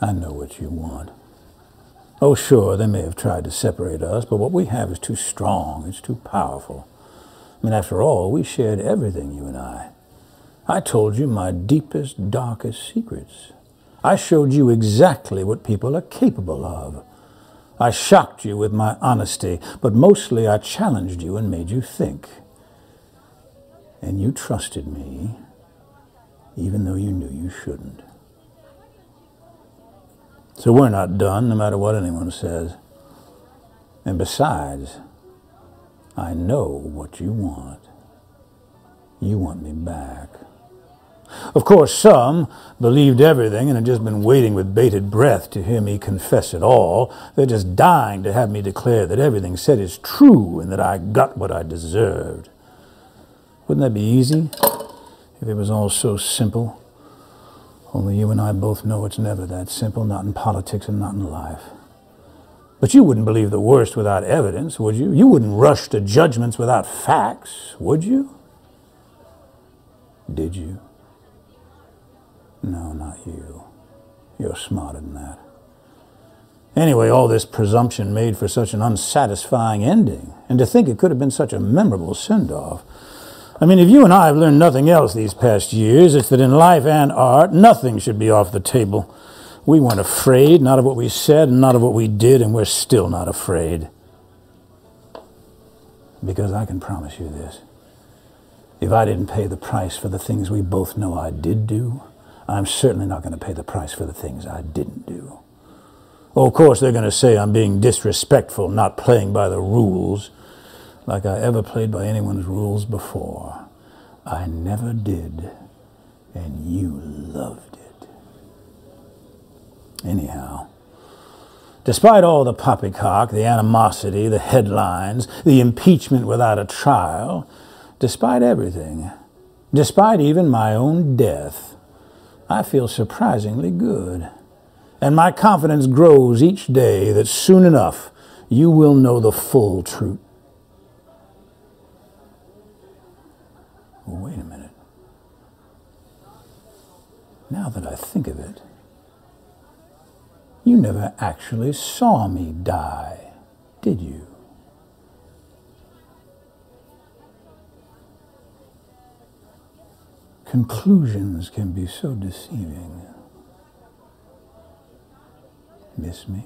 I know what you want. Oh, sure, they may have tried to separate us, but what we have is too strong, it's too powerful. I mean, after all, we shared everything, you and I. I told you my deepest, darkest secrets. I showed you exactly what people are capable of. I shocked you with my honesty, but mostly I challenged you and made you think. And you trusted me, even though you knew you shouldn't. So we're not done, no matter what anyone says. And besides, I know what you want. You want me back. Of course, some believed everything and had just been waiting with bated breath to hear me confess it all. They're just dying to have me declare that everything said is true and that I got what I deserved. Wouldn't that be easy if it was all so simple? Only you and I both know it's never that simple, not in politics and not in life. But you wouldn't believe the worst without evidence, would you? You wouldn't rush to judgments without facts, would you? Did you? No, not you. You're smarter than that. Anyway, all this presumption made for such an unsatisfying ending, and to think it could have been such a memorable send-off. I mean, if you and I have learned nothing else these past years, it's that in life and art, nothing should be off the table. We weren't afraid, not of what we said, and not of what we did, and we're still not afraid. Because I can promise you this. If I didn't pay the price for the things we both know I did do, I'm certainly not going to pay the price for the things I didn't do. Oh, of course, they're going to say I'm being disrespectful, not playing by the rules, like I ever played by anyone's rules before. I never did, and you loved it. Anyhow, despite all the poppycock, the animosity, the headlines, the impeachment without a trial, despite everything, despite even my own death, I feel surprisingly good, and my confidence grows each day that soon enough you will know the full truth. Well, wait a minute. Now that I think of it, you never actually saw me die, did you? Conclusions can be so deceiving. Miss me?